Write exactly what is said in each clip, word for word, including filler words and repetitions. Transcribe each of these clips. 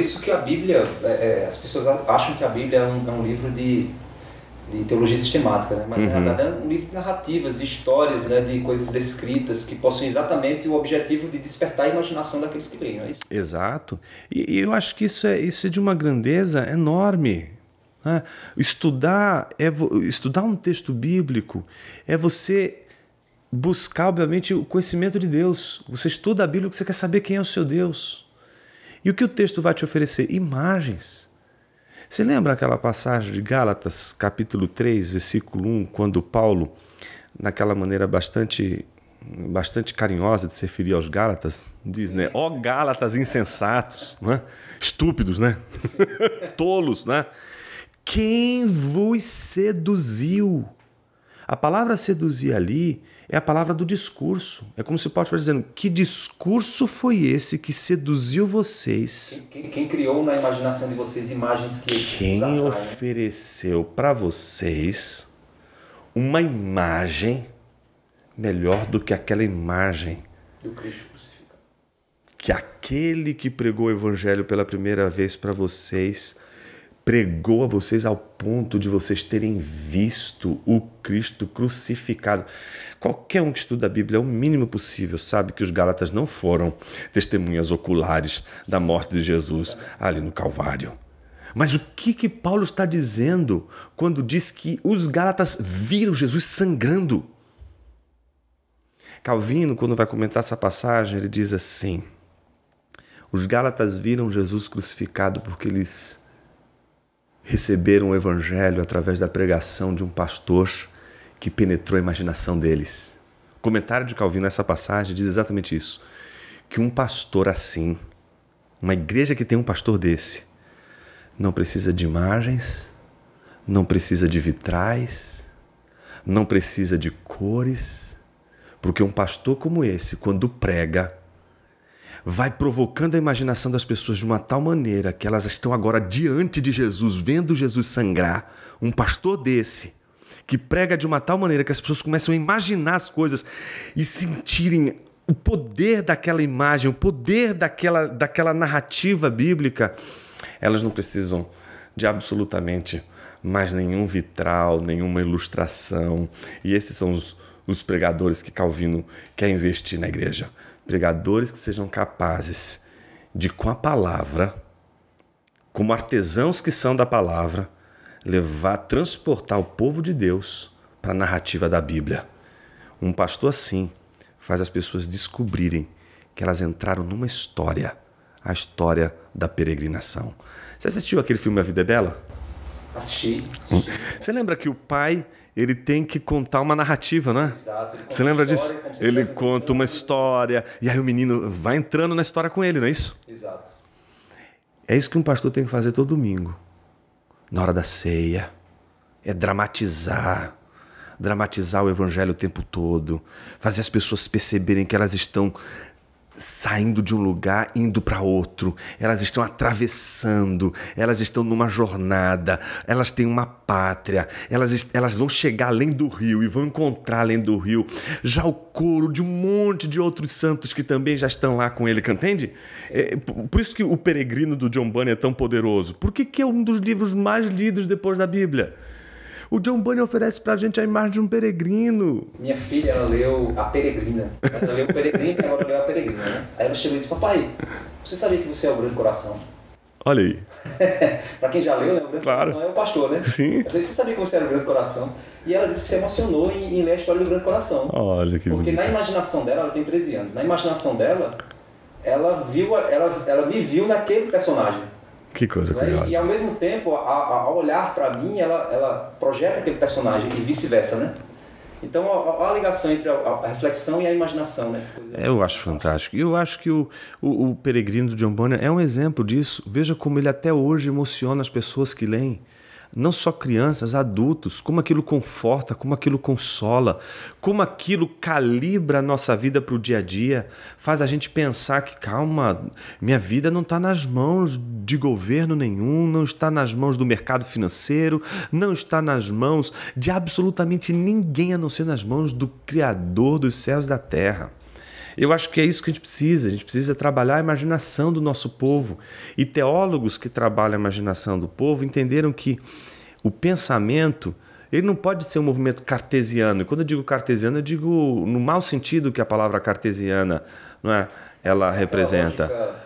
isso que a Bíblia, é, é, as pessoas acham que a Bíblia é um, é um livro de, de teologia sistemática, né? Mas uhum. na verdade é um livro de narrativas, de histórias, né? De coisas descritas que possuem exatamente o objetivo de despertar a imaginação daqueles que leem, não é isso? Exato. E, e eu acho que isso é, isso é de uma grandeza enorme. Né? Estudar, é, estudar um texto bíblico é você buscar, obviamente, o conhecimento de Deus. Você estuda a Bíblia porque você quer saber quem é o seu Deus. E o que o texto vai te oferecer? Imagens. Você lembra aquela passagem de Gálatas, capítulo três, versículo um, quando Paulo, naquela maneira bastante, bastante carinhosa de se referir aos Gálatas, diz, né? Ó Gálatas insensatos, né? Estúpidos, né? Tolos, né? Quem vos seduziu? A palavra seduzir ali é a palavra do discurso. É como se Paulo estivesse dizendo, que discurso foi esse que seduziu vocês? Quem, quem, quem criou na imaginação de vocês imagens que... Quem ofereceu para vocês uma imagem melhor do que aquela imagem do Cristo crucificado? Que aquele que pregou o evangelho pela primeira vez para vocês... pregou a vocês ao ponto de vocês terem visto o Cristo crucificado. Qualquer um que estuda a Bíblia o mínimo possível sabe que os Gálatas não foram testemunhas oculares da morte de Jesus ali no Calvário. Mas o que que Paulo está dizendo quando diz que os Gálatas viram Jesus sangrando? Calvino, quando vai comentar essa passagem, ele diz assim: os Gálatas viram Jesus crucificado porque eles receberam o evangelho através da pregação de um pastor que penetrou a imaginação deles. O comentário de Calvino nessa passagem diz exatamente isso, que um pastor assim, uma igreja que tem um pastor desse, não precisa de imagens, não precisa de vitrais, não precisa de cores, porque um pastor como esse, quando prega, vai provocando a imaginação das pessoas de uma tal maneira que elas estão agora diante de Jesus, vendo Jesus sangrar. Um pastor desse, que prega de uma tal maneira que as pessoas começam a imaginar as coisas e sentirem o poder daquela imagem, o poder daquela, daquela narrativa bíblica, elas não precisam de absolutamente mais nenhum vitral, nenhuma ilustração. E esses são os, os pregadores que Calvino quer investir na igreja. Pregadores que sejam capazes de, com a palavra, como artesãos que são da palavra, levar, transportar o povo de Deus para a narrativa da Bíblia. Um pastor assim faz as pessoas descobrirem que elas entraram numa história, a história da peregrinação. Você assistiu aquele filme A Vida é Bela? Assisti, assisti. Você lembra que o pai... ele tem que contar uma narrativa, né? Exato. Você lembra disso? Ele conta uma história, e aí o menino vai entrando na história com ele, não é isso? Exato. É isso que um pastor tem que fazer todo domingo, na hora da ceia. É dramatizar, dramatizar o evangelho o tempo todo, fazer as pessoas perceberem que elas estão saindo de um lugar, indo para outro. Elas estão atravessando, elas estão numa jornada, elas têm uma pátria, elas, elas vão chegar além do rio e vão encontrar além do rio já o coro de um monte de outros santos que também já estão lá com ele, entende? É, por isso que O Peregrino do John Bunyan é tão poderoso, porque que é um dos livros mais lidos depois da Bíblia. O John Bunyan oferece pra gente a imagem de um peregrino. Minha filha, ela leu A Peregrina. Ela leu O Peregrino e agora leu A Peregrina, né? Aí ela chegou e disse, papai, você sabia que você é o grande coração? Olha aí. Pra quem já leu, né? O grande claro. coração é o pastor, né? Sim. Ela disse, você sabia que você era o grande coração? E ela disse que se emocionou em, em ler a história do grande coração. Olha que Porque bonito. Na imaginação dela, ela tem treze anos, na imaginação dela, ela, viu, ela, ela me viu naquele personagem. Que coisa curiosa. E, e ao mesmo tempo, ao olhar para mim, ela, ela projeta aquele personagem e vice-versa, né? Então, olha a ligação entre a, a reflexão e a imaginação, né? Coisa eu acho fantástico. E eu acho que o, o, o Peregrino do John Bunyan é um exemplo disso. Veja como ele até hoje emociona as pessoas que leem. Não só crianças, adultos. Como aquilo conforta, como aquilo consola, como aquilo calibra a nossa vida para o dia a dia, faz a gente pensar que, calma, minha vida não está nas mãos de governo nenhum, não está nas mãos do mercado financeiro, não está nas mãos de absolutamente ninguém, a não ser nas mãos do Criador dos céus e da terra. Eu acho que é isso que a gente precisa. A gente precisa trabalhar a imaginação do nosso povo. E teólogos que trabalham a imaginação do povo entenderam que o pensamento, ele não pode ser um movimento cartesiano. E quando eu digo cartesiano, eu digo no mau sentido que a palavra cartesiana, não é, ela representa. Lógica...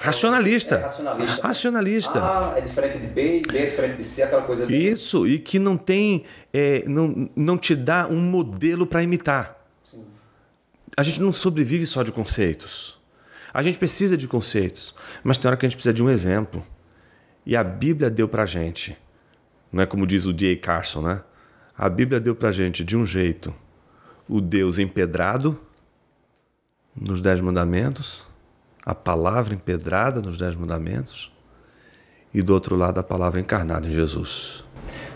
Racionalista. É racionalista. Racionalista. Ah, é diferente de B, B é diferente de C, aquela coisa... Isso, e que não tem... É, não, não te dá um modelo para imitar. Sim. A gente não sobrevive só de conceitos. A gente precisa de conceitos, mas tem hora que a gente precisa de um exemplo. E a Bíblia deu para a gente... Não é como diz o D A Carson, né? A Bíblia deu pra gente, de um jeito, o Deus empedrado nos Dez Mandamentos, a palavra empedrada nos Dez Mandamentos, e do outro lado a palavra encarnada em Jesus.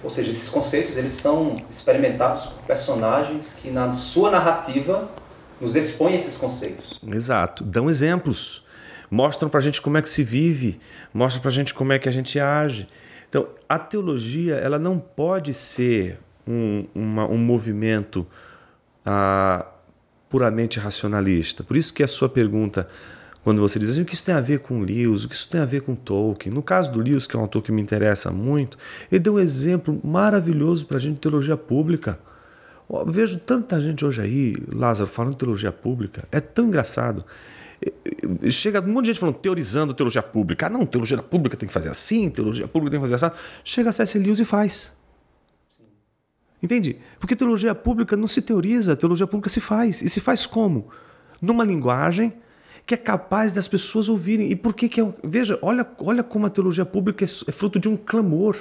Ou seja, esses conceitos eles são experimentados por personagens que na sua narrativa nos expõem esses conceitos. Exato, dão exemplos, mostram pra gente como é que se vive, mostram pra gente como é que a gente age. Então, a teologia ela não pode ser um, uma, um movimento ah, puramente racionalista. Por isso que a sua pergunta, quando você diz assim, o que isso tem a ver com Lewis, o que isso tem a ver com Tolkien? No caso do Lewis, que é um autor que me interessa muito, ele deu um exemplo maravilhoso para a gente de teologia pública. Eu vejo tanta gente hoje aí, Lázaro, falando de teologia pública. É tão engraçado. Chega um monte de gente falando, teorizando teologia pública. Ah, não, teologia pública tem que fazer assim, teologia pública tem que fazer assim. Chega a C S Lewis e faz. Sim. Entende? Porque teologia pública não se teoriza, teologia pública se faz. E se faz como? Numa linguagem que é capaz das pessoas ouvirem. E por que que é... Veja, olha, olha como a teologia pública é fruto de um clamor.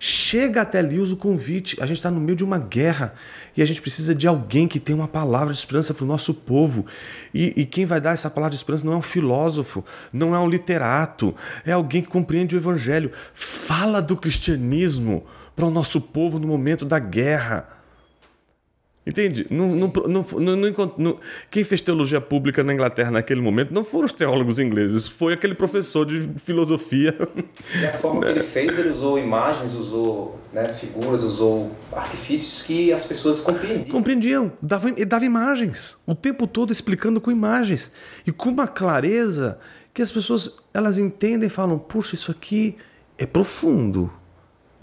Chega até Lewis o convite. A gente está no meio de uma guerra e a gente precisa de alguém que tenha uma palavra de esperança para o nosso povo. E, e quem vai dar essa palavra de esperança não é um filósofo, não é um literato, é alguém que compreende o evangelho. Fala do cristianismo para o nosso povo no momento da guerra. Entende? Não, não, não, não, não, não, quem fez teologia pública na Inglaterra naquele momento não foram os teólogos ingleses, foi aquele professor de filosofia. E a forma que ele fez, ele usou imagens, usou né, figuras, usou artifícios que as pessoas compreendiam. Compreendiam, dava, dava imagens, o tempo todo explicando com imagens. E com uma clareza que as pessoas elas entendem e falam, puxa, isso aqui é profundo,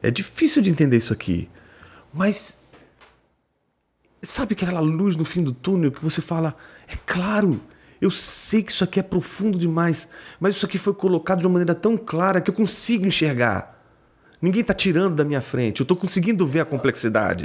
é difícil de entender isso aqui, mas... Sabe aquela luz no fim do túnel que você fala, é claro, eu sei que isso aqui é profundo demais, mas isso aqui foi colocado de uma maneira tão clara que eu consigo enxergar. Ninguém está tirando da minha frente, eu estou conseguindo ver a complexidade.